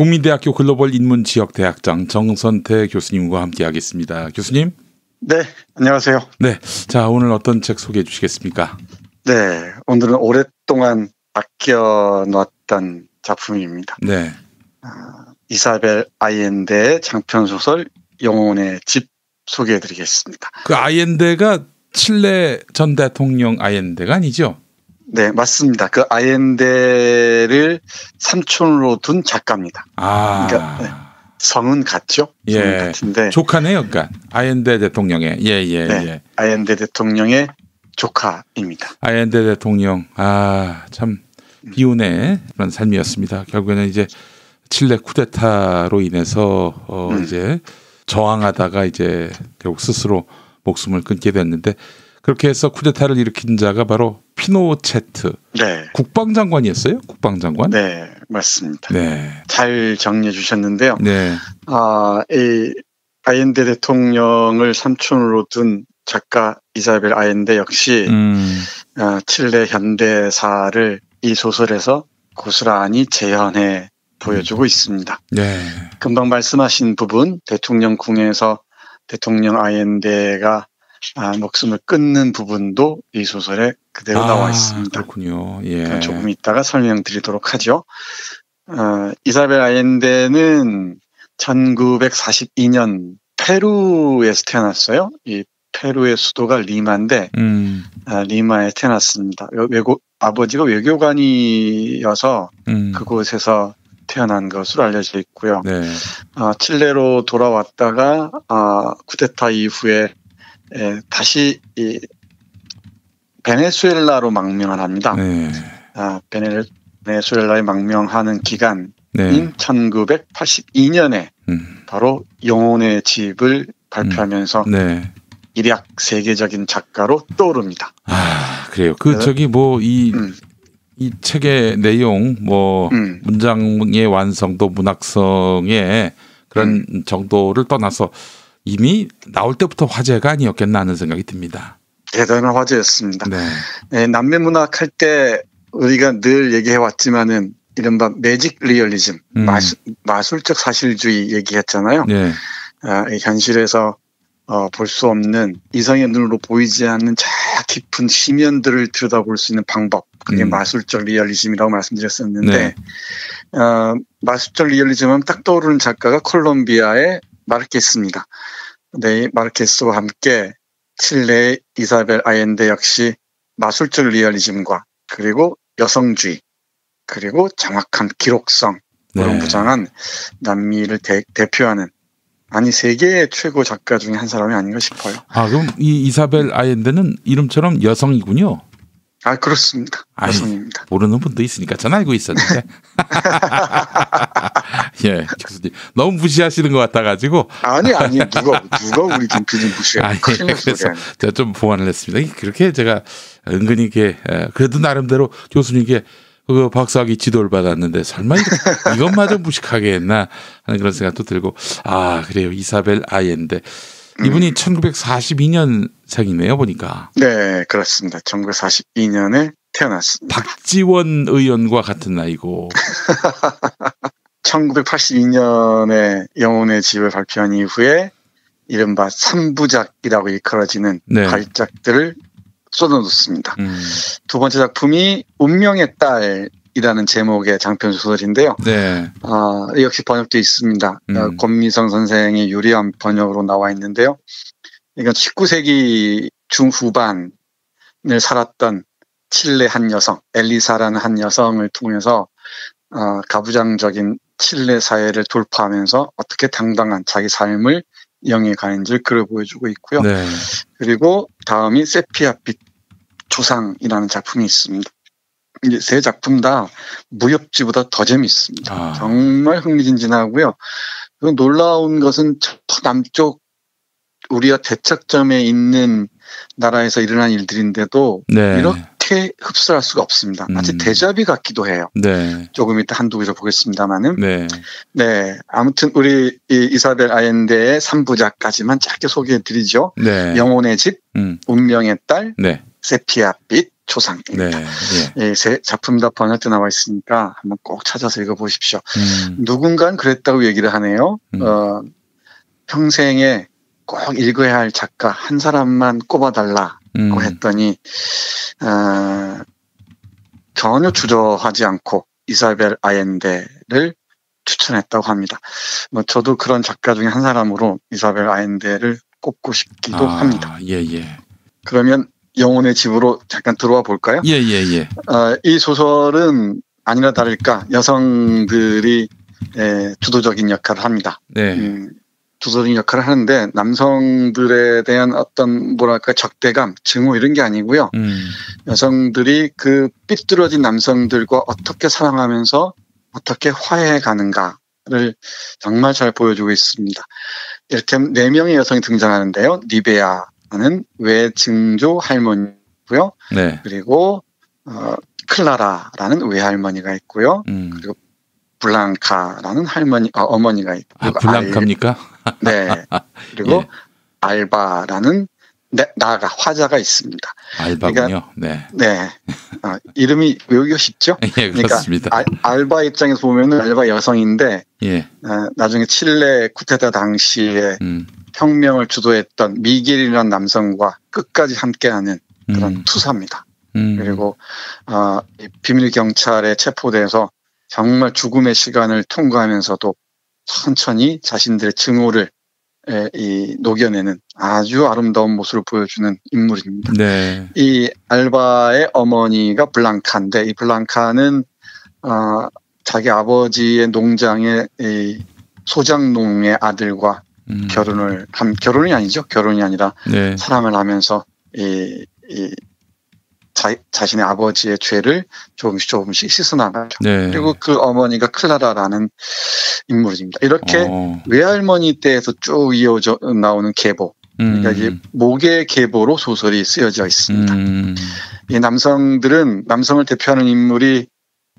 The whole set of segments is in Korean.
국민대학교 글로벌 인문지역 대학장 정선태 교수님과 함께하겠습니다. 교수님. 네, 안녕하세요. 네, 자 오늘 어떤 책 소개해 주시겠습니까? 네, 오늘은 오랫동안 아껴놨던 작품입니다. 네, 이사벨 아옌데의 장편 소설 영혼의 집 소개해드리겠습니다. 그 아옌데가 칠레 전 대통령 아옌데가 아니죠? 네, 맞습니다. 그 아옌데를 삼촌으로 둔 작가입니다. 아, 그러니까, 네. 성은 같죠? 예, 성은 같은데 조카네요, 그러니까 아옌데 대통령의 네, 예. 아옌데 대통령의 조카입니다. 아옌데 대통령, 아, 참 비운의 그런 삶이었습니다. 결국에는 이제 칠레 쿠데타로 인해서 이제 저항하다가 이제 결국 스스로 목숨을 끊게 됐는데 그렇게 해서 쿠데타를 일으킨 자가 바로 피노체트. 네. 국방장관이었어요? 국방장관? 네, 맞습니다. 네. 잘 정리해 주셨는데요. 네. 이 아옌데 대통령을 삼촌으로 둔 작가 이사벨 아옌데 역시 칠레 현대사를 이 소설에서 고스란히 재현해 보여주고 있습니다. 네. 금방 말씀하신 부분, 대통령 궁에서 대통령 아옌데가 목숨을 끊는 부분도 이 소설에 그대로 나와 있습니다. 그렇군요. 예. 조금 있다가 설명드리도록 하죠. 이사벨 아옌데는 1942년 페루에서 태어났어요. 이 페루의 수도가 리마인데 리마에 태어났습니다. 아버지가 외교관이어서 그곳에서 태어난 것으로 알려져 있고요. 네. 칠레로 돌아왔다가 쿠데타 이후에 다시 이 베네수엘라로 망명을 합니다. 네. 베네수엘라에 망명하는 기간인 1982년에 바로 영혼의 집을 발표하면서 일약 세계적인 작가로 떠오릅니다. 아, 그래요. 그 저기 뭐 이 책의 내용, 뭐 문장의 완성도, 문학성의 그런 정도를 떠나서 이미 나올 때부터 화제가 아니었겠나 하는 생각이 듭니다. 대단한 화제였습니다. 네. 네, 남미 문학 할 때 우리가 늘 얘기해왔지만은 이른바 매직 리얼리즘, 마술적 사실주의 얘기했잖아요. 네. 이 현실에서 볼 수 없는 이성의 눈으로 보이지 않는 저 깊은 심연들을 들여다볼 수 있는 방법, 그게 마술적 리얼리즘이라고 말씀드렸었는데 네. 마술적 리얼리즘은 딱 떠오르는 작가가 콜롬비아의 마르케스입니다. 네, 마르케스와 함께 칠레의 이사벨 아옌데 역시 마술적 리얼리즘과 그리고 여성주의 그리고 정확한 기록성 그런 부장한 남미를 대표하는 아니 세계 최고 작가 중에 한 사람이 아닌가 싶어요. 아 그럼 이 이사벨 아옌데는 이름처럼 여성이군요. 아 그렇습니다. 여성입니다. 모르는 분도 있으니까 전 알고 있었는데. 예, 교수님 너무 무시하시는 것 같아가지고. 아니 누가 우리 김PD 무시해? 그래서 제가 좀 보완을 했습니다. 그렇게 제가 은근히 이게 그래도 나름대로 교수님께 그 박사학위 지도를 받았는데 설마 이것마저 무식하게 했나 하는 그런 생각도 들고. 아 그래요. 이사벨 아옌데 이분이 1942년생이네요 보니까. 네 그렇습니다. 1942년에 태어났습니다. 박지원 의원과 같은 나이고 1982년에 영혼의 집을 발표한 이후에 이른바 3부작이라고 일컬어지는 발작들을 쏟아놓습니다. 두 번째 작품이 운명의 딸이라는 제목의 장편 소설인데요. 네. 역시 번역도 있습니다. 권미성 선생의 유리한 번역으로 나와 있는데요. 이건 19세기 중후반을 살았던 칠레 한 여성, 엘리사라는 한 여성을 통해서 가부장적인 칠레 사회를 돌파하면서 어떻게 당당한 자기 삶을 영해가인지를 그려 보여주고 있고요. 네. 그리고 다음이 세피아빛 조상이라는 작품이 있습니다. 이제 세 작품 다 무협지보다 더 재미있습니다. 정말 흥미진진하고요. 그리고 놀라운 것은 저 남쪽 우리와 대척점에 있는 나라에서 일어난 일들인데도 이렇게 흡수할 수가 없습니다. 마치 데자뷰 같기도 해요. 네. 조금 이따 한두 개를 보겠습니다만은. 네. 네. 아무튼 우리 이사벨 아옌데의 3부작까지만 짧게 소개해드리죠. 네. 영혼의 집, 운명의 딸, 세피아빛, 초상입니다. 네. 예, 제 작품 다 번역돼 나와 있으니까 한번 꼭 찾아서 읽어보십시오. 누군가는 그랬다고 얘기를 하네요. 평생에 꼭 읽어야 할 작가 한 사람만 꼽아달라고 했더니 전혀 주저하지 않고 이사벨 아옌데를 추천했다고 합니다. 뭐 저도 그런 작가 중에 한 사람으로 이사벨 아옌데를 꼽고 싶기도 합니다. 예예. 그러면 영혼의 집으로 잠깐 들어와 볼까요? 예예예. 이 소설은 아니나 다를까 여성들이 주도적인 역할을 합니다. 네. 주도적인 역할을 하는데 남성들에 대한 어떤 뭐랄까 적대감, 증오 이런 게 아니고요. 여성들이 그 삐뚤어진 남성들과 어떻게 사랑하면서 어떻게 화해해가는가를 정말 잘 보여주고 있습니다. 이를테면 4명의 여성이 등장하는데요. 니베아는 외증조 할머니고요. 네. 그리고 클라라라는 외할머니가 있고요. 그리고 블랑카라는 할머니, 어머니가 있고. 블랑카입니까? 네. 그리고 예. 알바라는 나가 화자가 있습니다. 알바군요. 그러니까, 네. 네. 이름이 외우기가 쉽죠? 예, 그렇습니다. 그러니까 알바 입장에서 보면은 알바 여성인데, 예. 나중에 칠레 쿠데타 당시에 혁명을 주도했던 미겔이라는 남성과 끝까지 함께하는 그런 투사입니다. 그리고 비밀 경찰에 체포돼서 정말 죽음의 시간을 통과하면서도 천천히 자신들의 증오를 녹여내는 아주 아름다운 모습을 보여주는 인물입니다. 네. 이 알바의 어머니가 블랑카인데 이 블랑카는 자기 아버지의 농장의 소장농의 아들과 결혼이 아니라 네. 사랑을 하면서 자신의 아버지의 죄를 조금씩 씻어나가죠. 네. 그리고 그 어머니가 클라라라는 인물입니다. 이렇게 외할머니 때에서 쭉 이어져 나오는 계보, 그러니까 이제 목의 계보로 소설이 쓰여져 있습니다. 이 남성을 대표하는 인물이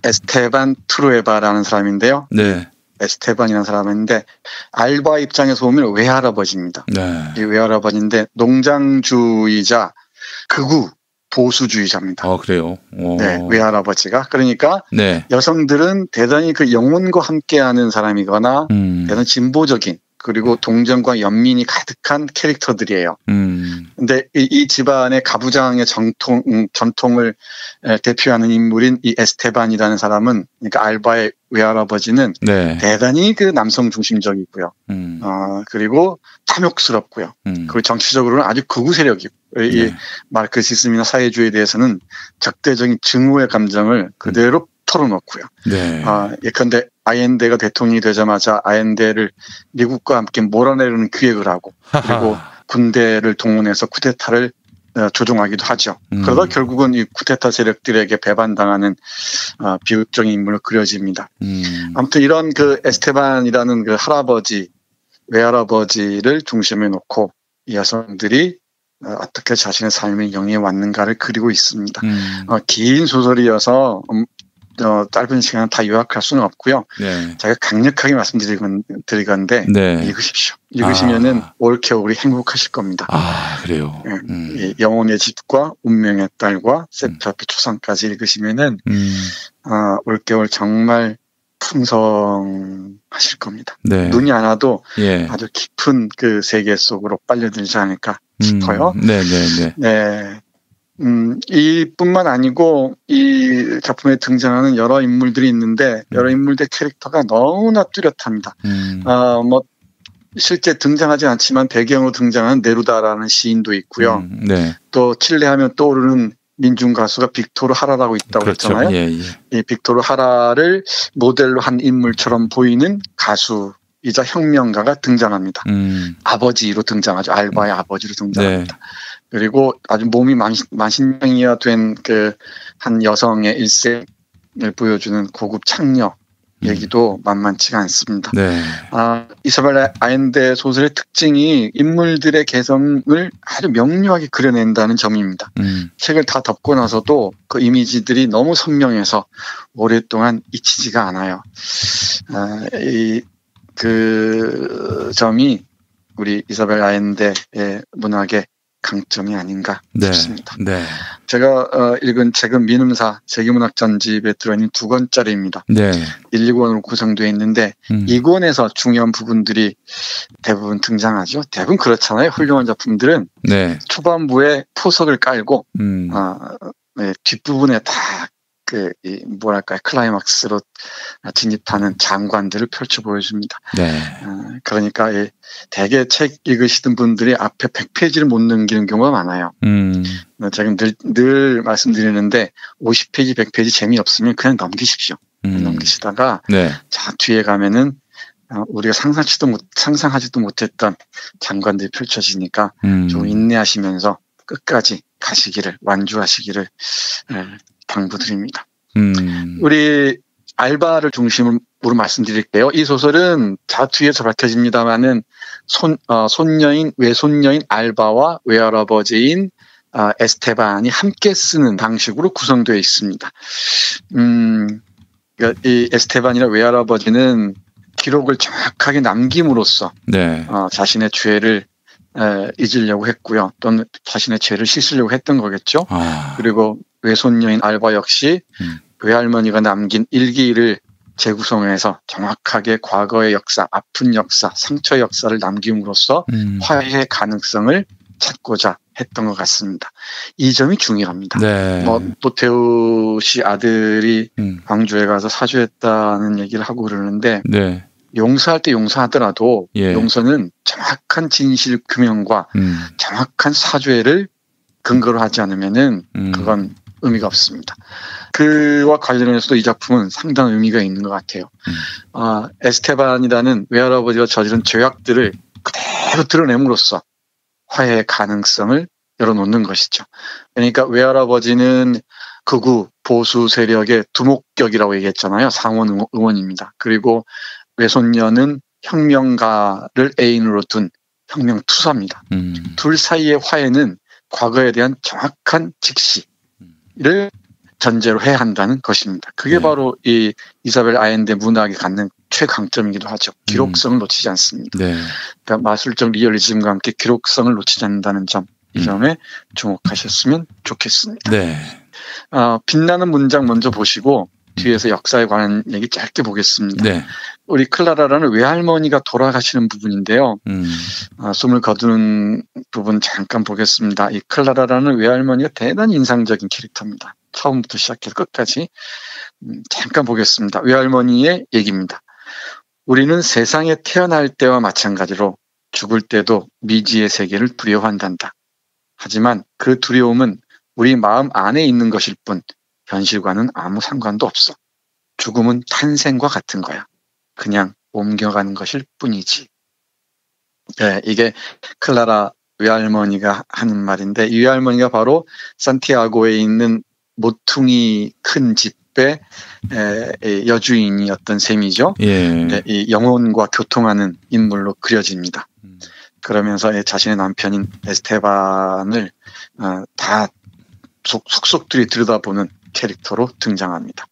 에스테반 트루에바라는 사람인데요. 네. 에스테반이라는 사람인데 알바 입장에서 보면 외할아버지입니다. 네. 이 외할아버지인데 농장주이자 극우 보수주의자입니다. 아, 그래요? 오. 네, 외할아버지가. 그러니까 네. 여성들은 대단히 그 영혼과 함께하는 사람이거나 대단히 진보적인 그리고 동정과 연민이 가득한 캐릭터들이에요. 근데 이 집안의 가부장의 전통을 대표하는 인물인 이 에스테반이라는 사람은 그러니까 알바의 외할아버지는 네. 대단히 그 남성 중심적이고요. 그리고 탐욕스럽고요. 그리고 정치적으로는 아주 극우 세력이고 이 마르크시즘이나 사회주의에 대해서는 적대적인 증오의 감정을 그대로 털어놓고요. 네. 예컨대 아옌데가 대통령이 되자마자 아옌데를 미국과 함께 몰아내려는 기획을 하고 그리고 군대를 동원해서 쿠데타를 조종하기도 하죠. 그러다 결국은 이 쿠데타 세력들에게 배반당하는 비극적인 인물로 그려집니다. 아무튼 이런 그 에스테반이라는 그 외할아버지를 중심에 놓고 이 여성들이 어떻게 자신의 삶을 영위해왔는가를 그리고 있습니다. 긴 소설이어서 짧은 시간 다 요약할 수는 없고요. 네. 제가 강력하게 말씀드리건데 네. 읽으십시오. 읽으시면은 올겨울이 행복하실 겁니다. 아, 그래요. 영혼의 집과 운명의 딸과 세피아피 초상까지 읽으시면은 올겨울 정말 풍성하실 겁니다. 네. 눈이 안 와도 예. 아주 깊은 그 세계 속으로 빨려들지 않을까 싶어요. 네네네. 네. 이뿐만 아니고 이 작품에 등장하는 여러 인물들이 있는데 여러 인물들의 캐릭터가 너무나 뚜렷합니다. 뭐 실제 등장하지 않지만 배경으로 등장하는 네루다라는 시인도 있고요. 네. 또 칠레하면 떠오르는 민중 가수가 빅토르 하라라고 있다고 그렇죠. 했잖아요. 예, 예. 이 빅토르 하라를 모델로 한 인물처럼 보이는 가수이자 혁명가가 등장합니다. 아버지로 등장하죠. 알바의 아버지로 등장합니다. 네. 그리고 아주 몸이 만신창이화 된 그 한 여성의 일생을 보여주는 고급 창녀 얘기도 만만치가 않습니다. 네. 이사벨 아옌데 소설의 특징이 인물들의 개성을 아주 명료하게 그려낸다는 점입니다. 책을 다 덮고 나서도 그 이미지들이 너무 선명해서 오랫동안 잊히지가 않아요. 그 점이 우리 이사벨 아옌데의 문학의 강점이 아닌가 싶습니다. 네. 제가 읽은 책은 민음사 세계문학 전집에 들어있는 2권짜리입니다. 네. 1, 2권으로 구성되어 있는데 2권에서 중요한 부분들이 대부분 등장하죠. 대부분 그렇잖아요. 훌륭한 작품들은 네. 초반부에 포석을 깔고 네, 뒷부분에 다 그 뭐랄까요, 클라이막스로 진입하는 장관들을 펼쳐 보여줍니다. 네. 그러니까 대개 책 읽으시던 분들이 앞에 100페이지를 못 넘기는 경우가 많아요. 제가 늘 말씀드리는데 50페이지, 100페이지 재미없으면 그냥 넘기십시오. 넘기시다가 네. 자 뒤에 가면은 우리가 상상하지도 못했던 장관들이 펼쳐지니까 좀 인내하시면서 끝까지 가시기를, 완주하시기를 당부드립니다. 우리 알바를 중심으로 말씀드릴게요. 이 소설은 자 뒤에서 밝혀집니다만은 손녀인 외손녀인 알바와 외할아버지인 에스테반이 함께 쓰는 방식으로 구성되어 있습니다. 그러니까 이 에스테반이나 외할아버지는 기록을 정확하게 남김으로써 네. 자신의 죄를 잊으려고 했고요. 또는 자신의 죄를 씻으려고 했던 거겠죠. 그리고 외손녀인 알바 역시 외할머니가 남긴 일기를 재구성해서 정확하게 과거의 역사, 아픈 역사, 상처의 역사를 남김으로써 화해의 가능성을 찾고자 했던 것 같습니다. 이 점이 중요합니다. 네. 뭐 노태우 씨 아들이 광주에 가서 사죄했다는 얘기를 하고 그러는데 네. 용서할 때 용서하더라도 예. 용서는 정확한 진실규명과 정확한 사죄를 근거로 하지 않으면은 그건 의미가 없습니다. 그와 관련해서도 이 작품은 상당한 의미가 있는 것 같아요. 에스테반이라는 외할아버지가 저지른 죄악들을 그대로 드러냄으로써 화해의 가능성을 열어놓는 것이죠. 그러니까 외할아버지는 극우 보수 세력의 두목격이라고 얘기했잖아요. 상원 의원입니다. 그리고 외손녀는 혁명가를 애인으로 둔 혁명투사입니다. 둘 사이의 화해는 과거에 대한 정확한 직시를 전제로 해야 한다는 것입니다. 그게 네. 바로 이 이사벨 아엔데 문학이 갖는 최강점이기도 하죠. 기록성을 놓치지 않습니다. 네. 그러니까 마술적 리얼리즘과 함께 기록성을 놓치지 않는다는 점, 이 점에 주목하셨으면 좋겠습니다. 네. 빛나는 문장 먼저 보시고 뒤에서 역사에 관한 얘기 짧게 보겠습니다. 네. 우리 클라라라는 외할머니가 돌아가시는 부분인데요. 숨을 거두는 부분 잠깐 보겠습니다. 이 클라라라는 외할머니가 대단히 인상적인 캐릭터입니다. 처음부터 시작해서 끝까지 잠깐 보겠습니다. 외할머니의 얘기입니다. 우리는 세상에 태어날 때와 마찬가지로 죽을 때도 미지의 세계를 두려워한단다. 하지만 그 두려움은 우리 마음 안에 있는 것일 뿐 현실과는 아무 상관도 없어. 죽음은 탄생과 같은 거야. 그냥 옮겨가는 것일 뿐이지. 네, 이게 클라라 외할머니가 하는 말인데 이 외할머니가 바로 산티아고에 있는 모퉁이 큰 집의 여주인이었던 셈이죠. 예. 네, 이 영혼과 교통하는 인물로 그려집니다. 그러면서 자신의 남편인 에스테반을 다 속속들이 들여다보는 캐릭터로 등장합니다.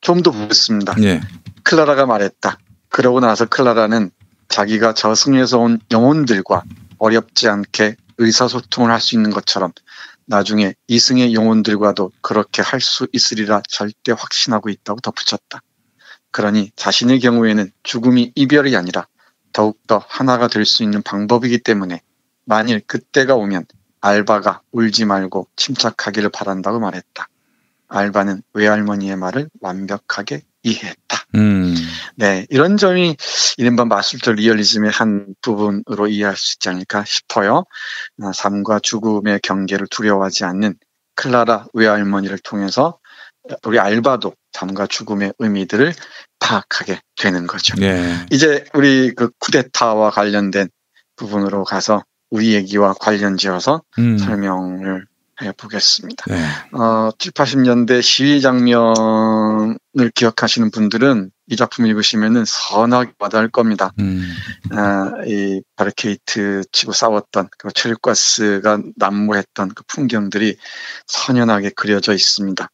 좀 더 보겠습니다. 예. 클라라가 말했다. 그러고 나서 클라라는 자기가 저승에서 온 영혼들과 어렵지 않게 의사소통을 할 수 있는 것처럼 나중에 이승의 영혼들과도 그렇게 할 수 있으리라 절대 확신하고 있다고 덧붙였다. 그러니 자신의 경우에는 죽음이 이별이 아니라 더욱더 하나가 될 수 있는 방법이기 때문에 만일 그때가 오면 알바가 울지 말고 침착하기를 바란다고 말했다. 알바는 외할머니의 말을 완벽하게 이해했다. 네, 이런 점이 이른바 마술적 리얼리즘의 한 부분으로 이해할 수 있지 않을까 싶어요. 삶과 죽음의 경계를 두려워하지 않는 클라라 외할머니를 통해서 우리 알바도 삶과 죽음의 의미들을 파악하게 되는 거죠. 네. 이제 우리 그 쿠데타와 관련된 부분으로 가서 우리 얘기와 관련지어서 설명을 해보겠습니다. 네. 70, 80년대 시위 장면을 기억하시는 분들은 이 작품 읽으시면 선하게 와닿을 겁니다. 이 바리케이트 치고 싸웠던 그 체류가스가 난무했던 그 풍경들이 선연하게 그려져 있습니다.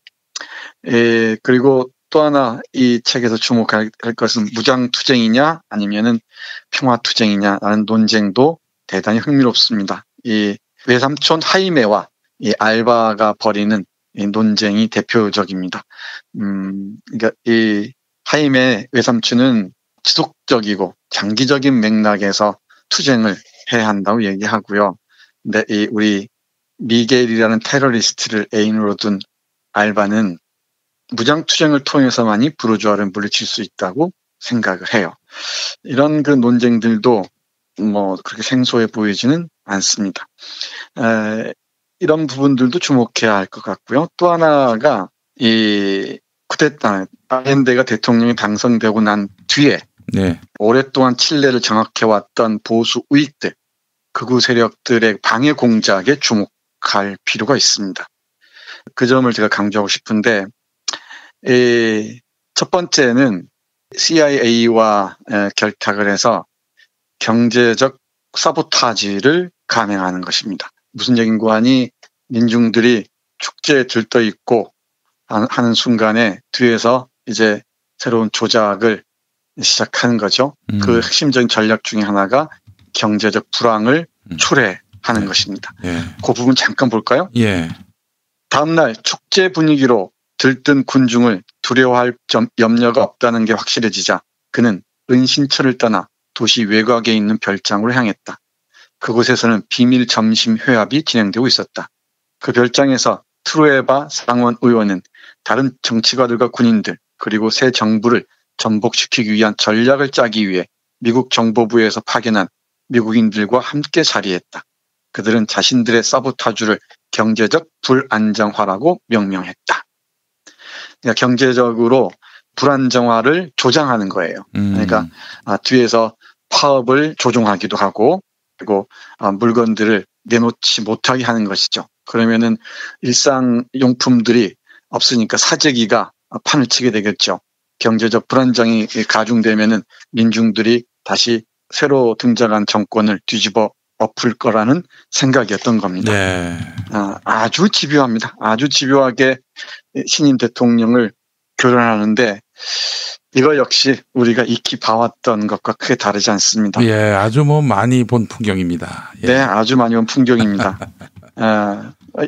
그리고 또 하나 이 책에서 주목할 것은 무장투쟁이냐 아니면은 평화투쟁이냐라는 논쟁도 대단히 흥미롭습니다. 이 외삼촌 하이메와 이 알바가 벌이는 이 논쟁이 대표적입니다. 그러니까 이 하임의 외삼촌은 지속적이고 장기적인 맥락에서 투쟁을 해야 한다고 얘기하고요. 근데 이 우리 미겔이라는 테러리스트를 애인으로 둔 알바는 무장투쟁을 통해서만이 부르주아를 물리칠 수 있다고 생각을 해요. 이런 그 논쟁들도 뭐 그렇게 생소해 보이지는 않습니다. 이런 부분들도 주목해야 할 것 같고요. 또 하나가 이 알렌데가 대통령이 당선되고 난 뒤에 네. 오랫동안 칠레를 장악해왔던 보수 우익들, 극우 세력들의 방해 공작에 주목할 필요가 있습니다. 그 점을 제가 강조하고 싶은데 첫 번째는 CIA와 결탁을 해서 경제적 사보타지를 감행하는 것입니다. 무슨 얘긴고 하니 민중들이 축제에 들떠 있고 하는 순간에 뒤에서 이제 새로운 조작을 시작하는 거죠. 그 핵심적인 전략 중에 하나가 경제적 불황을 초래하는 것입니다. 그 부분 잠깐 볼까요? 다음날 축제 분위기로 들뜬 군중을 두려워할 염려가 없다는 게 확실해지자 그는 은신처를 떠나 도시 외곽에 있는 별장으로 향했다. 그곳에서는 비밀 점심 회합이 진행되고 있었다. 그 별장에서 트루에바 상원 의원은 다른 정치가들과 군인들 그리고 새 정부를 전복시키기 위한 전략을 짜기 위해 미국 정보부에서 파견한 미국인들과 함께 자리했다. 그들은 자신들의 사보타주를 경제적 불안정화라고 명명했다. 그러니까 경제적으로 불안정화를 조장하는 거예요. 그러니까 뒤에서 파업을 조종하기도 하고 그리고 물건들을 내놓지 못하게 하는 것이죠. 그러면은 일상용품들이 없으니까 사재기가 판을 치게 되겠죠. 경제적 불안정이 가중되면은 민중들이 다시 새로 등장한 정권을 뒤집어 엎을 거라는 생각이었던 겁니다. 네. 아주 집요합니다. 아주 집요하게 신임 대통령을 교란하는데 이거 역시 우리가 익히 봐왔던 것과 크게 다르지 않습니다. 예, 아주 뭐 많이 본 풍경입니다. 예. 네, 아주 많이 본 풍경입니다.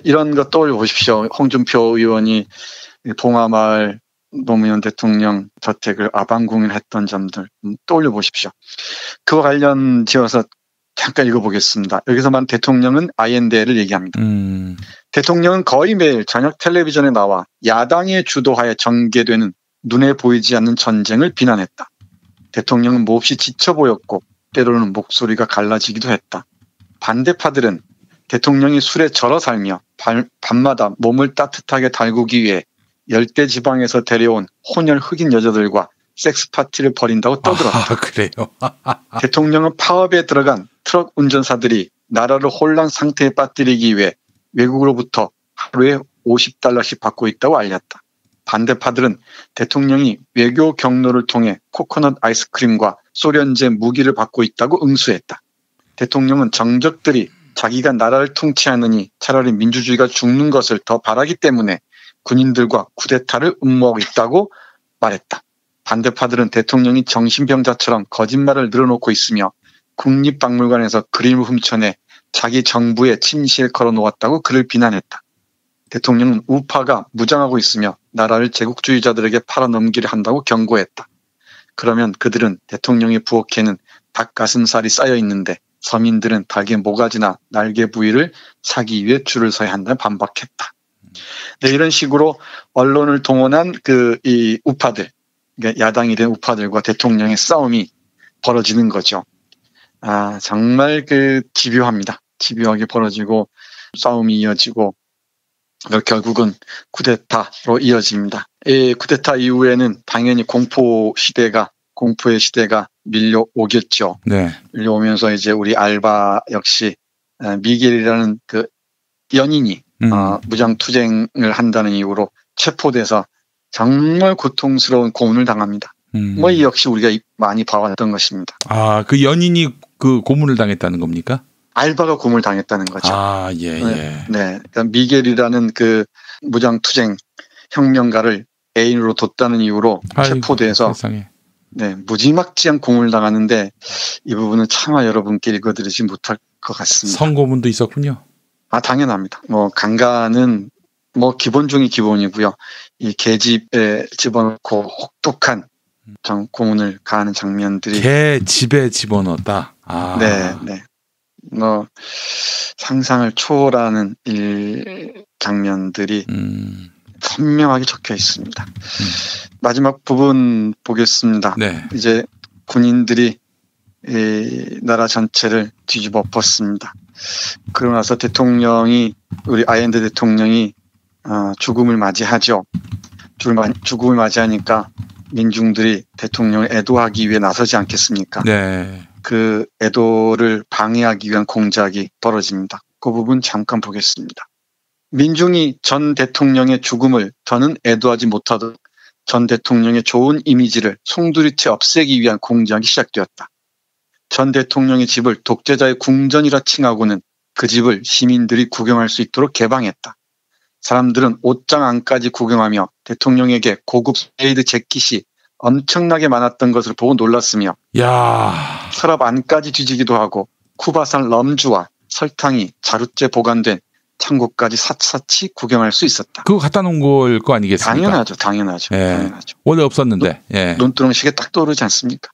이런 거 떠올려 보십시오. 홍준표 의원이 봉하마을 노무현 대통령 저택을 아방공일했던 점들 떠올려 보십시오. 그와 관련 지어서 잠깐 읽어보겠습니다. 여기서만 대통령은 아옌데를 얘기합니다. 대통령은 거의 매일 저녁 텔레비전에 나와 야당의 주도하에 전개되는 눈에 보이지 않는 전쟁을 비난했다. 대통령은 몹시 지쳐 보였고 때로는 목소리가 갈라지기도 했다. 반대파들은 대통령이 술에 절어 살며 밤마다 몸을 따뜻하게 달구기 위해 열대 지방에서 데려온 혼혈 흑인 여자들과 섹스 파티를 벌인다고 떠들었다. 그래요? 대통령은 파업에 들어간 트럭 운전사들이 나라를 혼란 상태에 빠뜨리기 위해 외국으로부터 하루에 $50씩 받고 있다고 알렸다. 반대파들은 대통령이 외교 경로를 통해 코코넛 아이스크림과 소련제 무기를 받고 있다고 응수했다. 대통령은 정적들이 자기가 나라를 통치하느니 차라리 민주주의가 죽는 것을 더 바라기 때문에 군인들과 쿠데타를 음모하고 있다고 말했다. 반대파들은 대통령이 정신병자처럼 거짓말을 늘어놓고 있으며 국립박물관에서 그림을 훔쳐내 자기 정부의 침실에 걸어놓았다고 그를 비난했다. 대통령은 우파가 무장하고 있으며 나라를 제국주의자들에게 팔아넘기려 한다고 경고했다. 그러면 그들은 대통령의 부엌에는 닭가슴살이 쌓여있는데 서민들은 닭의 모가지나 날개 부위를 사기 위해 줄을 서야 한다며 반박했다. 네, 이런 식으로 언론을 동원한 이 우파들, 그러니까 야당이 된 우파들과 대통령의 싸움이 벌어지는 거죠. 정말 집요합니다. 집요하게 벌어지고 싸움이 이어지고 결국은 쿠데타로 이어집니다. 쿠데타 이후에는 당연히 공포의 시대가 밀려오겠죠. 네. 밀려오면서 이제 우리 알바 역시 미겔이라는 그 연인이 무장투쟁을 한다는 이유로 체포돼서 정말 고통스러운 고문을 당합니다. 뭐 이 역시 우리가 많이 봐왔던 것입니다. 그 연인이 그 고문을 당했다는 겁니까? 알바가 고문을 당했다는 거죠. 네. 그러니까 미겔이라는 그 무장투쟁 혁명가를 애인으로 뒀다는 이유로 체포돼서 무지막지한 고문을 당하는데 이 부분은 차마 여러분께 읽어드리지 못할 것 같습니다. 성고문도 있었군요. 아, 당연합니다. 뭐 강간은 뭐 기본 중의 기본이고요. 이 계집에 집어넣고 혹독한 고문을 가하는 장면들이 계집에 집어넣었다. 아. 네, 네. 뭐 상상을 초월하는 일 장면들이 선명하게 적혀 있습니다. 마지막 부분 보겠습니다. 네. 이제 군인들이 이 나라 전체를 뒤집어 엎었습니다. 그러고 나서 대통령이, 우리 아엔데 대통령이 죽음을 맞이하죠. 죽음을 맞이하니까 민중들이 대통령을 애도하기 위해 나서지 않겠습니까? 네. 그 애도를 방해하기 위한 공작이 벌어집니다. 그 부분 잠깐 보겠습니다. 민중이 전 대통령의 죽음을 더는 애도하지 못하도록 전 대통령의 좋은 이미지를 송두리째 없애기 위한 공작이 시작되었다. 전 대통령의 집을 독재자의 궁전이라 칭하고는 그 집을 시민들이 구경할 수 있도록 개방했다. 사람들은 옷장 안까지 구경하며 대통령에게 고급 스웨이드 재킷이 엄청나게 많았던 것을 보고 놀랐으며 야. 서랍 안까지 뒤지기도 하고 쿠바산 럼주와 설탕이 자루째 보관된 창고까지 샅샅이 구경할 수 있었다. 그거 갖다 놓은 걸 거 아니겠습니까? 당연하죠. 당연하죠. 예. 당연하죠. 원래 없었는데. 예. 논두렁식에 딱 떠오르지 않습니까?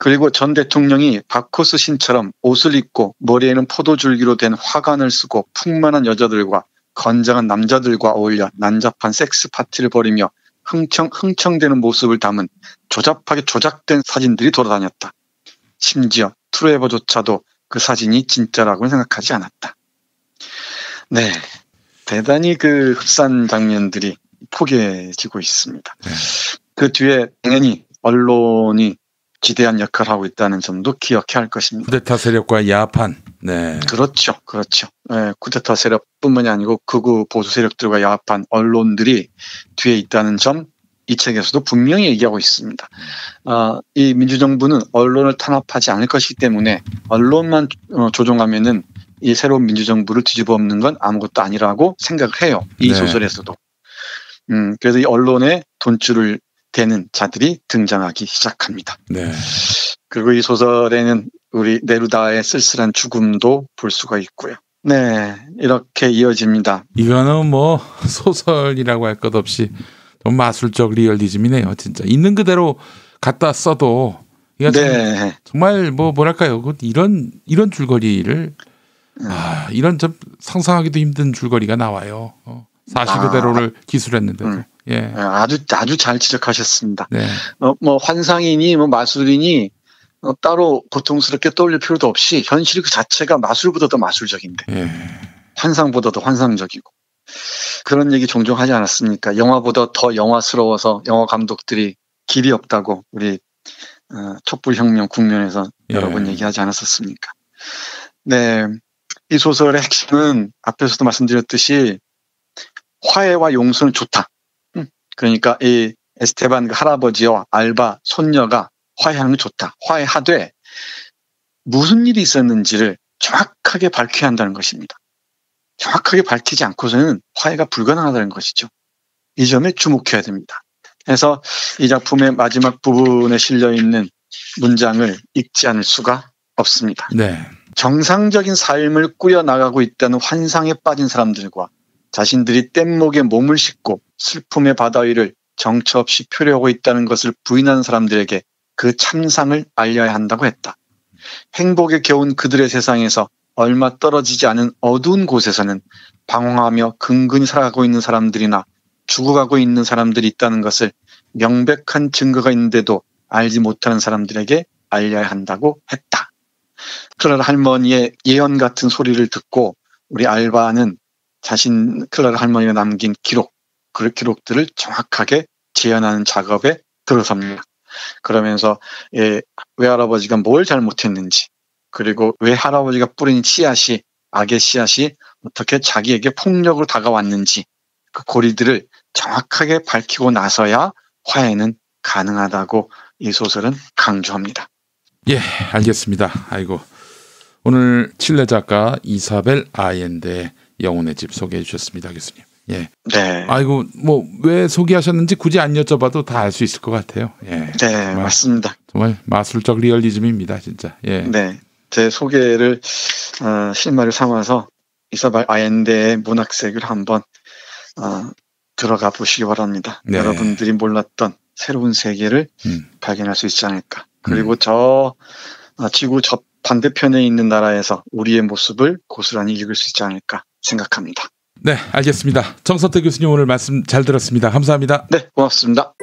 그리고 전 대통령이 바코스 신처럼 옷을 입고 머리에는 포도줄기로 된 화관을 쓰고 풍만한 여자들과 건장한 남자들과 어울려 난잡한 섹스 파티를 벌이며 흥청대는 모습을 담은 조잡하게 조작된 사진들이 돌아다녔다. 심지어 트루에버조차도 그 사진이 진짜라고는 생각하지 않았다. 네, 대단히 그 흡사한 장면들이 포개지고 있습니다. 네. 그 뒤에 당연히 언론이 지대한 역할을 하고 있다는 점도 기억해야 할 것입니다. 쿠데타 세력과 야합한. 네. 그렇죠. 그렇죠. 네, 쿠데타 세력뿐만이 아니고 극우 보수 세력들과 야합한 언론들이 뒤에 있다는 점 이 책에서도 분명히 얘기하고 있습니다. 이 민주정부는 언론을 탄압하지 않을 것이기 때문에 언론만 조종하면은 이 새로운 민주정부를 뒤집어 엎는 건 아무것도 아니라고 생각을 해요. 이 네. 소설에서도. 그래서 이 언론에 돈줄을 되는 자들이 등장하기 시작합니다. 네. 그리고 이 소설에는 우리 네루다의 쓸쓸한 죽음도 볼 수가 있고요. 네, 이렇게 이어집니다. 이거는 뭐 소설이라고 할 것 없이 마술적 리얼리즘이네요. 진짜 있는 그대로 갖다 써도 이거 네. 정말 뭐랄까요? 이런 줄거리를 이런 좀 상상하기도 힘든 줄거리가 나와요. 사실 그대로를 기술했는데도. 예. 아주 잘 지적하셨습니다. 네. 뭐 환상이니 뭐 마술이니 따로 고통스럽게 떠올릴 필요도 없이 현실 그 자체가 마술보다 더 마술적인데 예. 환상보다 더 환상적이고 그런 얘기 종종 하지 않았습니까? 영화보다 더 영화스러워서 영화 감독들이 길이 없다고 우리 촛불혁명 국면에서 예. 여러 번 얘기하지 않았었습니까? 네, 이 소설의 핵심은 앞에서도 말씀드렸듯이 화해와 용서는 좋다. 그러니까 이 에스테반 그 할아버지와 알바 손녀가 화해하는 게 좋다. 화해하되 무슨 일이 있었는지를 정확하게 밝혀야 한다는 것입니다. 정확하게 밝히지 않고서는 화해가 불가능하다는 것이죠. 이 점에 주목해야 됩니다. 그래서 이 작품의 마지막 부분에 실려있는 문장을 읽지 않을 수가 없습니다. 네. 정상적인 삶을 꾸려나가고 있다는 환상에 빠진 사람들과 자신들이 뗏목에 몸을 싣고 슬픔의 바다 위를 정처 없이 표류하고 있다는 것을 부인하는 사람들에게 그 참상을 알려야 한다고 했다. 행복에 겨운 그들의 세상에서 얼마 떨어지지 않은 어두운 곳에서는 방황하며 근근히 살아가고 있는 사람들이나 죽어가고 있는 사람들이 있다는 것을 명백한 증거가 있는데도 알지 못하는 사람들에게 알려야 한다고 했다. 클라라 할머니의 예언 같은 소리를 듣고 우리 알바는 클라라 할머니가 남긴 기록들을 정확하게 재현하는 작업에 들어섭니다. 그러면서 외할아버지가 뭘 잘못했는지 그리고 외할아버지가 뿌린 씨앗이 악의 씨앗이 어떻게 자기에게 폭력으로 다가왔는지 그 고리들을 정확하게 밝히고 나서야 화해는 가능하다고 이 소설은 강조합니다. 예, 알겠습니다. 아이고 오늘 칠레 작가 이사벨 아옌데 영혼의 집 소개해 주셨습니다, 교수님. 예. 네. 아이고 뭐 왜 소개하셨는지 굳이 안 여쭤봐도 다 알 수 있을 것 같아요. 예. 네, 정말, 맞습니다. 정말 마술적 리얼리즘입니다, 진짜. 예. 네. 제 소개를 실마리를 삼아서 이사벨 아얀데의 문학 세계를 한번 들어가 보시기 바랍니다. 네. 여러분들이 몰랐던 새로운 세계를 발견할 수 있지 않을까. 그리고 저 지구 저 반대편에 있는 나라에서 우리의 모습을 고스란히 읽을 수 있지 않을까 생각합니다. 네, 알겠습니다. 정선태 교수님 오늘 말씀 잘 들었습니다. 감사합니다. 네, 고맙습니다.